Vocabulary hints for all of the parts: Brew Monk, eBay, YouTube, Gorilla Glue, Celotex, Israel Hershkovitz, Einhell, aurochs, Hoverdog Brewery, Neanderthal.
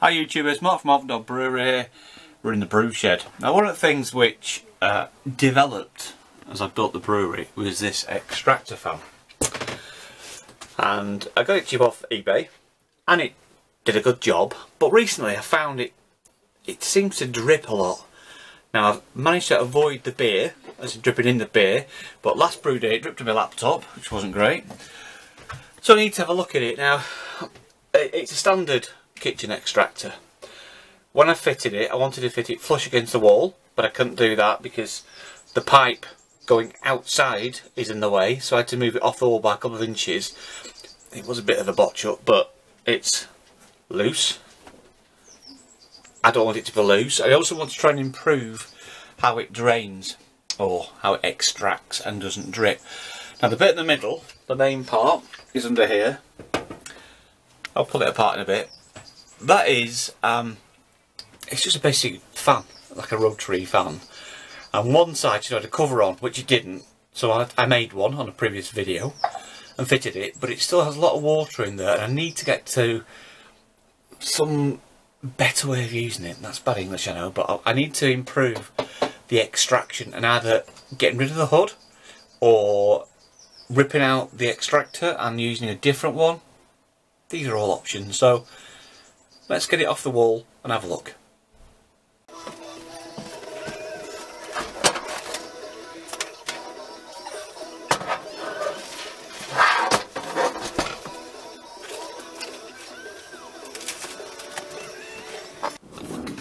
Hi YouTubers, Mark from Hoverdog Brewery. We're in the brew shed. Now one of the things which developed as I built the brewery was this extractor fan. And I got it cheap off eBay and it did a good job, but recently I found it seems to drip a lot. Now I've managed to avoid the beer, as it's dripping in the beer, but last brew day it dripped on my laptop, which wasn't great. So I need to have a look at it now. It's a standard kitchen extractor. When I fitted it, I wanted to fit it flush against the wall, but I couldn't do that because the pipe going outside is in the way, so I had to move it off the wall by a couple of inches. It was a bit of a botch up, but it's loose. I don't want it to be loose. I also want to try and improve how it drains, or how it extracts and doesn't drip. Now the bit in the middle, the main part, is under here. I'll pull it apart in a bit. That is, it's just a basic fan, like a rotary fan. And one side should have had a cover on, which it didn't. So I made one on a previous video and fitted it, but it still has a lot of water in there. And I need to get to some better way of using it. That's bad English, I know, but I need to improve the extraction and either getting rid of the hood or ripping out the extractor and using a different one. These are all options, so let's get it off the wall and have a look.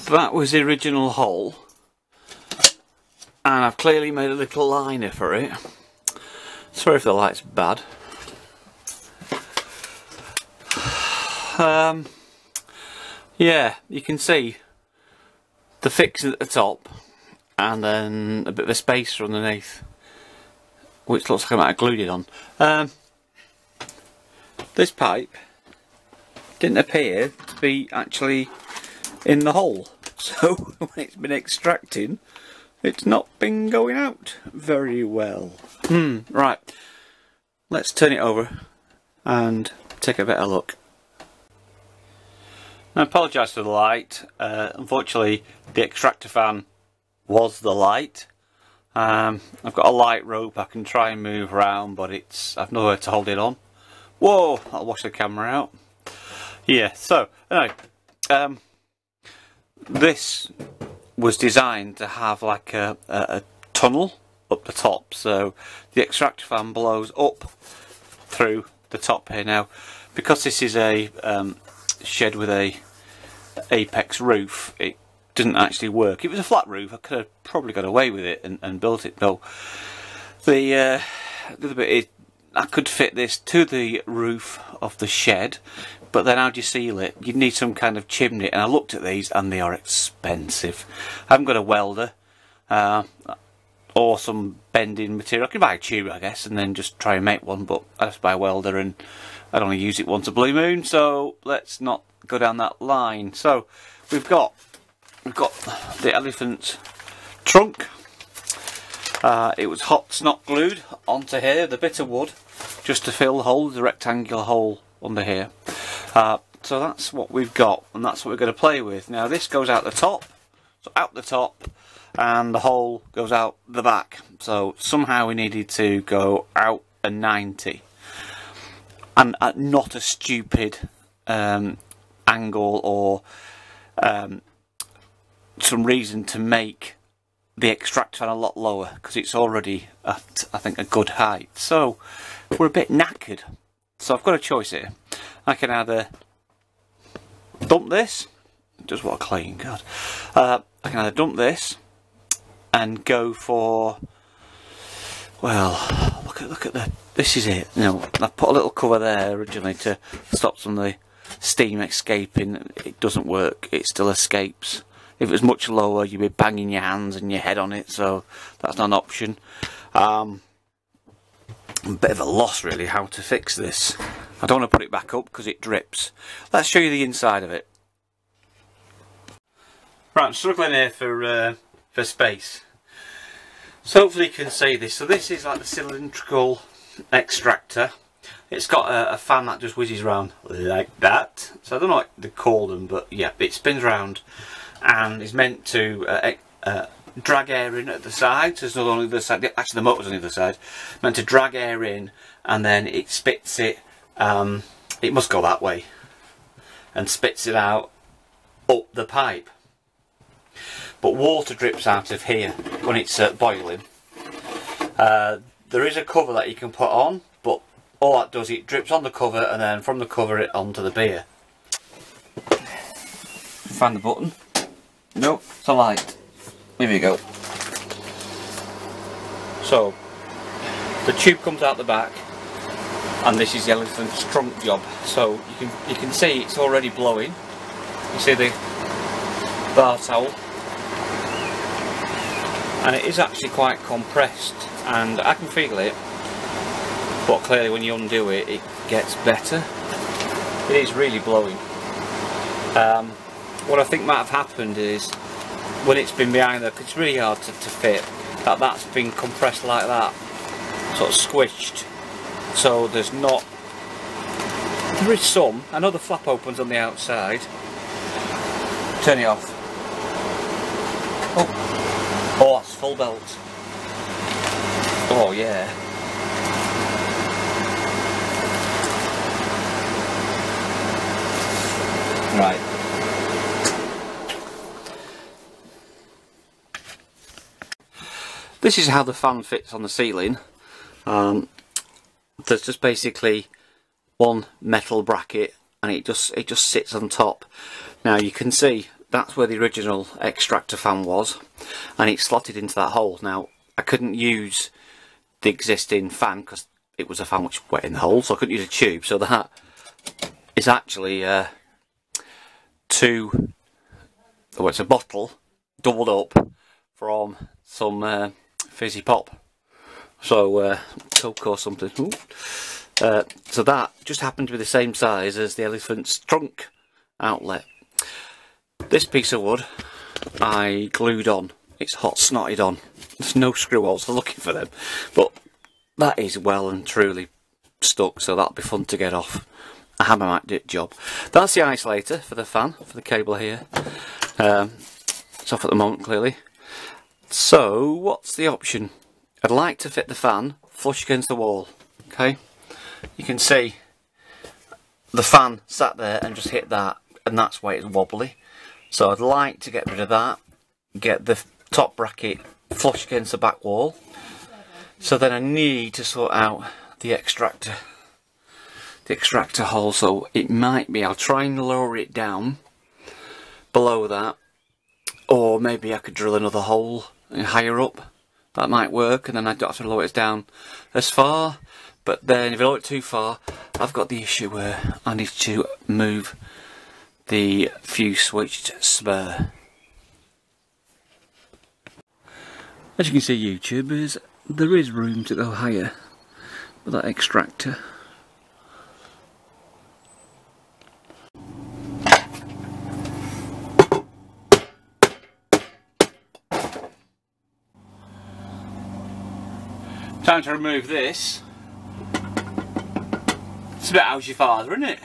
That was the original hole, and I've clearly made a little liner for it. Sorry if the light's bad. Yeah, you can see the fix at the top and then a bit of a spacer underneath, which looks like I might have glued it on. This pipe didn't appear to be actually in the hole, so when it's been extracting, it's not been going out very well. Right, let's turn it over and take a better look. I apologise for the light. Unfortunately the extractor fan was the light. I've got a light rope I can try and move around, but I've nowhere to hold it on. Whoa, I'll wash the camera out. Yeah, so anyway, this was designed to have like a tunnel up the top, so the extractor fan blows up through the top here. Now because this is a shed with a apex roof, it didn't actually work. It was a flat roof, I could have probably got away with it and built it, though. The other bit is I could fit this to the roof of the shed, but then how do you seal it? You'd need some kind of chimney, and I looked at these and they are expensive. I haven't got a welder or some bending material. I could buy a tube, I guess, and then just try and make one, but I have to buy a welder and I'd only use it once a blue moon, so let's not go down that line. So we've got the elephant's trunk. It was hot snot glued onto here, the bit of wood just to fill the hole, the rectangular hole under here. So that's what we've got, and that's what we're going to play with. Now this goes out the top, so out the top, and the hole goes out the back. So somehow we needed to go out a 90. And at not a stupid angle or some reason to make the extractor fan a lot lower, because it's already at, I think, a good height. So we're a bit knackered. So I've got a choice here. I can either dump this, just what a clean, God. I can either dump this and go for, well, look at the, this is it. No, I put a little cover there originally to stop some of the steam escaping. It doesn't work, it still escapes. If it was much lower, you'd be banging your hands and your head on it, so that's not an option. A bit of a loss really how to fix this. I don't want to put it back up because it drips. Let's show you the inside of it. Right, I'm struggling here for space. So hopefully you can see this. So this is like the cylindrical extractor. It's got a fan that just whizzes around like that. So I don't know what they call them, but yeah, it spins around and is meant to drag air in at the side. So it's not on the other side, actually the motor's on the other side. Meant to drag air in and then it spits it, it must go that way, and spits it out up the pipe. But water drips out of here when it's boiling. There is a cover that you can put on, but all that does, it drips on the cover and then from the cover it onto the beer. Find the button. Nope, it's a light. Here we go. So, the tube comes out the back and this is the elephant's trunk job. So, you can see it's already blowing. You see the bar towel. And it is actually quite compressed, and I can feel it, but clearly when you undo it, it gets better. It is really blowing. What I think might have happened is, when it's been behind there, 'cause it's really hard to fit, that's been compressed like that, sort of squished, so there's not, there is some, I know the flap opens on the outside. Turn it off. Oh. Oh, that's full belt. Oh yeah. Right. This is how the fan fits on the ceiling. There's just basically one metal bracket, and it just sits on top. Now you can see. That's where the original extractor fan was, and it slotted into that hole. Now I couldn't use the existing fan because it was a fan which went in the hole, so I couldn't use a tube. So that is actually it's a bottle doubled up from some fizzy pop, so Coke or something. So that just happened to be the same size as the elephant's trunk outlet. This piece of wood I glued on. It's hot snotted on. There's no screw holes, they're looking for them. But that is well and truly stuck, so that'll be fun to get off. A hammer dip job. That's the isolator for the fan, for the cable here. It's off at the moment, clearly. So, what's the option? I'd like to fit the fan flush against the wall. Okay? You can see the fan sat there and just hit that, and that's why it's wobbly. So I'd like to get rid of that, get the top bracket flush against the back wall. So then I need to sort out the extractor hole. So it might be, I'll try and lower it down below that, or maybe I could drill another hole higher up. That might work, and then I don't have to lower it down as far. But then if I lower it too far, I've got the issue where I need to move the fuse switched spur. As you can see, YouTubers, there is room to go higher with that extractor. Time to remove this. It's a bit how's your father, isn't it?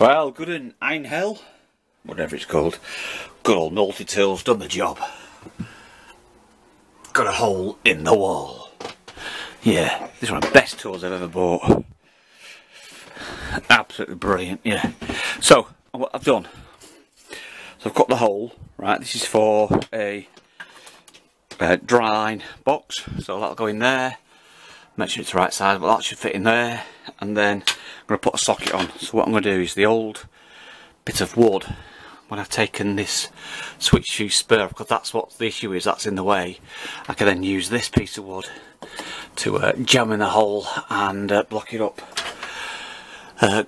Well, good and Einhell, whatever it's called, good old multi-tool's done the job. Got a hole in the wall. Yeah, this is one of the best tools I've ever bought. Absolutely brilliant, yeah. So, what I've done, so I've cut the hole, right, this is for a dry line box, so that'll go in there. Make sure it's the right size, but that should fit in there. And then I'm going to put a socket on. So what I'm going to do is the old bit of wood, when I've taken this switch fuse spur, because that's what the issue is, that's in the way, I can then use this piece of wood to jam in the hole and block it up,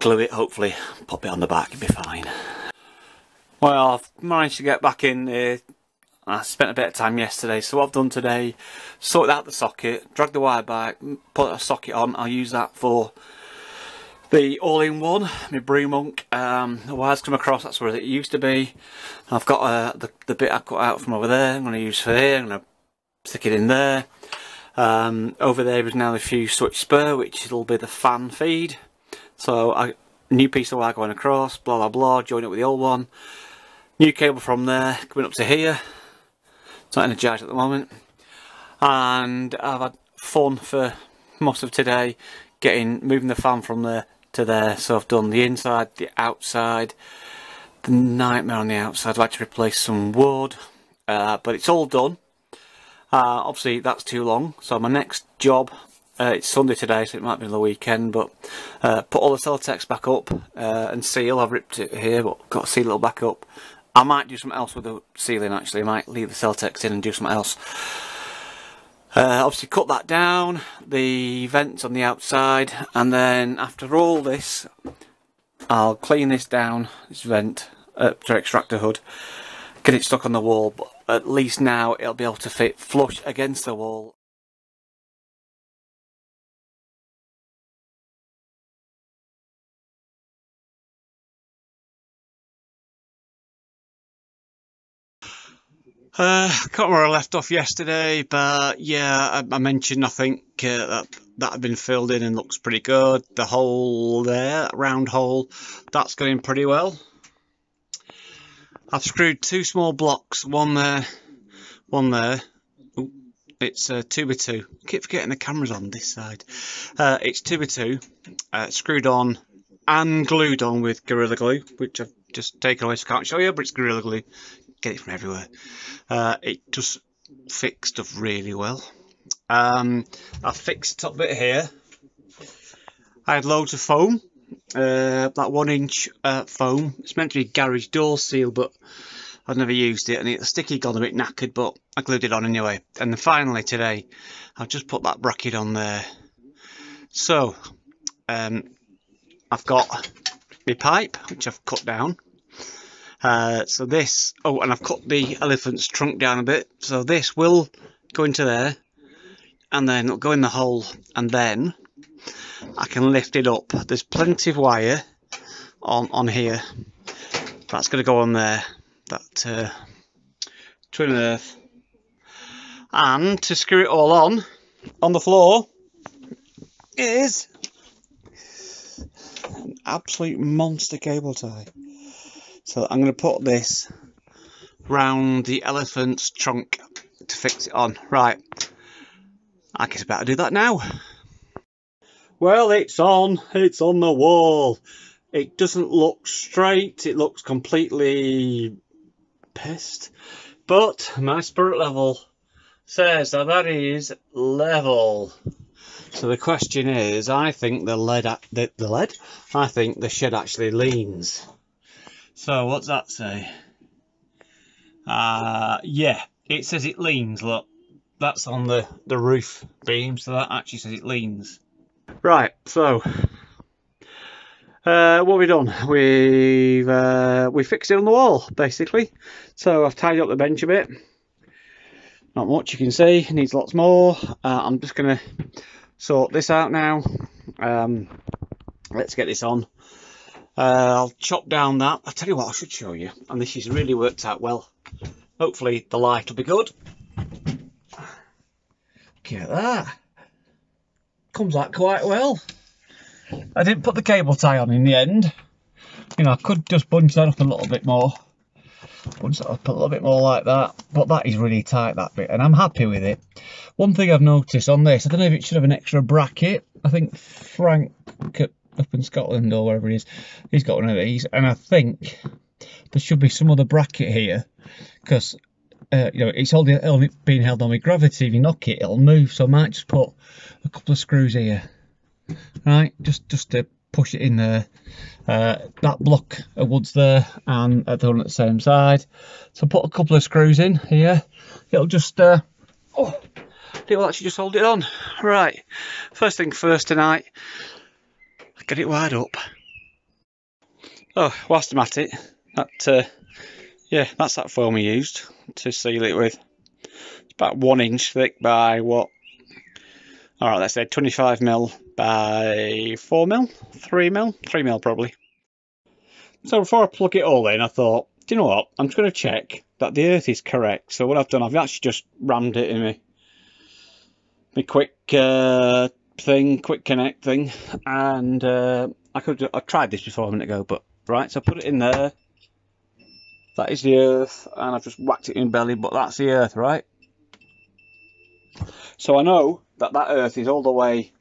glue it hopefully, pop it on the back, it'll be fine. Well, I've managed to get back in here. I spent a bit of time yesterday, so what I've done today, sorted out the socket, dragged the wire back, put a socket on. I'll use that for the all-in-one, my Brew Monk wires come across, that's where it used to be. I've got the bit I cut out from over there, I'm going to use for here, I'm going to stick it in there. Over there is now the fuse switch spur, which will be the fan feed. So a new piece of wire going across, blah blah blah, join it with the old one. New cable from there, coming up to here. It's not energised at the moment. And I've had fun for most of today, moving the fan from there to there. So I've done the inside, the outside, the nightmare on the outside. I've had to replace some wood, but it's all done. Obviously that's too long, so my next job, it's Sunday today, so it might be the weekend, but put all the Celotex back up and seal. I've ripped it here, but got to seal it all back up. I might do something else with the ceiling actually. I might leave the Celotex in and do something else. Obviously cut that down, the vents on the outside, and then after all this I'll clean this down, this vent, to extractor hood, get it stuck on the wall, but at least now it'll be able to fit flush against the wall. I can't remember where I left off yesterday, but yeah, I mentioned nothing that had been filled in and looks pretty good. The hole there, that round hole, that's going pretty well. I've screwed two small blocks, one there, one there. Ooh, it's 2x2. I keep forgetting the camera's on this side. It's 2x2, screwed on and glued on with Gorilla Glue, which I've just taken away so I can't show you, but it's Gorilla Glue. Get it from everywhere. It just fixed up really well. I fixed the top bit here. I had loads of foam, that 1 inch foam. It's meant to be garage door seal, but I've never used it, and it's sticky, got a bit knackered, but I glued it on anyway. And then finally today I've just put that bracket on there. So I've got my pipe, which I've cut down. So this, oh, and I've cut the elephant's trunk down a bit, so this will go into there, and then it'll go in the hole, and then I can lift it up. There's plenty of wire on here. That's going to go on there, that twin earth. And to screw it all on the floor, is an absolute monster cable tie. So I'm going to put this round the elephant's trunk to fix it on. Right, I guess I better do that now. Well, it's on the wall. It doesn't look straight, it looks completely pissed. But my spirit level says that is level. So the question is, I think I think the shed actually leans. So what's that say? Yeah, it says it leans, look. That's on the roof beam, so that actually says it leans. Right, so what have we done? We fixed it on the wall, basically. So I've tidied up the bench a bit. Not much, you can see, needs lots more. I'm just gonna sort this out now. Let's get this on. I'll chop down that. I'll tell you what, I should show you, and this has really worked out well. Hopefully the light will be good. Look at that, comes out quite well. I didn't put the cable tie on in the end. You know, I could just bunch that up a little bit more, bunch that up a little bit more like that, but that is really tight, that bit, and I'm happy with it. One thing I've noticed on this, I don't know if it should have an extra bracket. I think Frank up in Scotland or wherever he is, he's got one of these, and I think there should be some other bracket here, because you know, it's only being held on with gravity. If you knock it, it'll move, so I might just put a couple of screws here, right, just to push it in there. That block of wood's there, and the one at the same side, so put a couple of screws in here. It'll just oh, it'll actually just hold it on. Right, first thing first tonight, get it wired up. Oh, whilst I'm at it, yeah, that's that foam we used to seal it with. It's about 1 inch thick by what? All right, let's say 25mm by 3 mil probably. So before I plug it all in, I thought, do you know what? I'm just going to check that the earth is correct. So what I've done, I've actually just rammed it in my quick connect thing, and I tried this before a minute ago, but right, so I put it in there. That is the earth, and I've just whacked it in belly, but that's the earth, right? So I know that that earth is all the way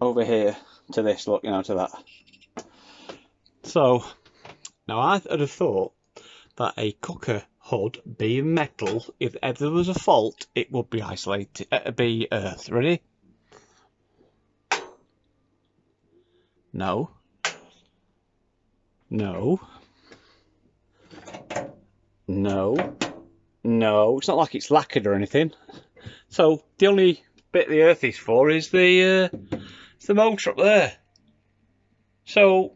over here to this, look, you know, to that. So now I'd have thought that a cooker hood being metal, if there was a fault, it would be isolated, be earth. Ready? No. No. No. No. It's not like it's lacquered or anything. So the only bit the earth is for is the motor up there. So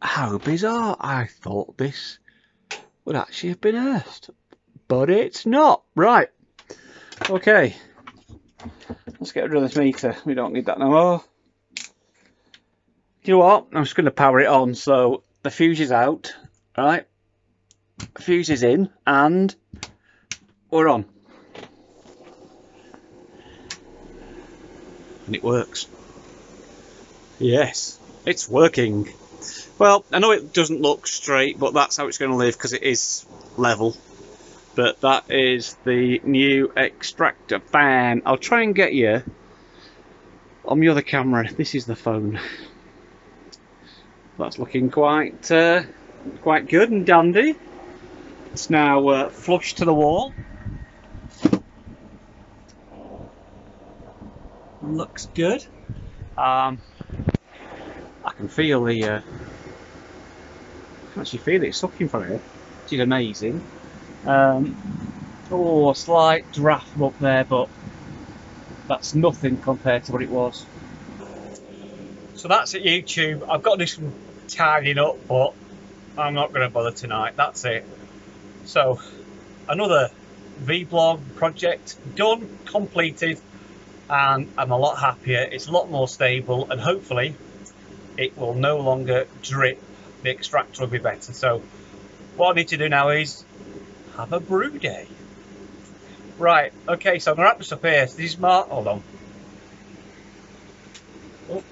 how bizarre. I thought this would actually have been earthed, but it's not. Right. Okay. Let's get rid of this meter. We don't need that no more. Do you know what? I'm just going to power it on. So the fuse is out. Right. Fuse is in, and we're on. And it works. Yes, it's working. Well, I know it doesn't look straight, but that's how it's going to live because it is level. But that is the new extractor fan. I'll try and get you on the other camera. This is the phone. That's looking quite good and dandy. It's now flush to the wall. Looks good. I can feel the I can actually feel it sucking from here, which is amazing. Oh, a slight draft up there, but that's nothing compared to what it was. So that's it, YouTube. I've got this one tidying up, but I'm not going to bother tonight. That's it. So another vlog project done, completed, and I'm a lot happier. It's a lot more stable, and hopefully it will no longer drip. The extractor will be better. So what I need to do now is have a brew day. Right, okay, so I'm gonna wrap this up here. So this is my, hold on. Oh.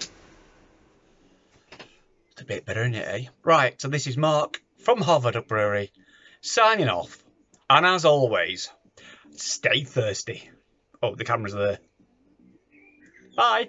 It's a bit better, isn't it, eh? Right, so this is Mark from Hoverdog Brewery signing off, and as always, stay thirsty. Oh, the camera's there. Bye.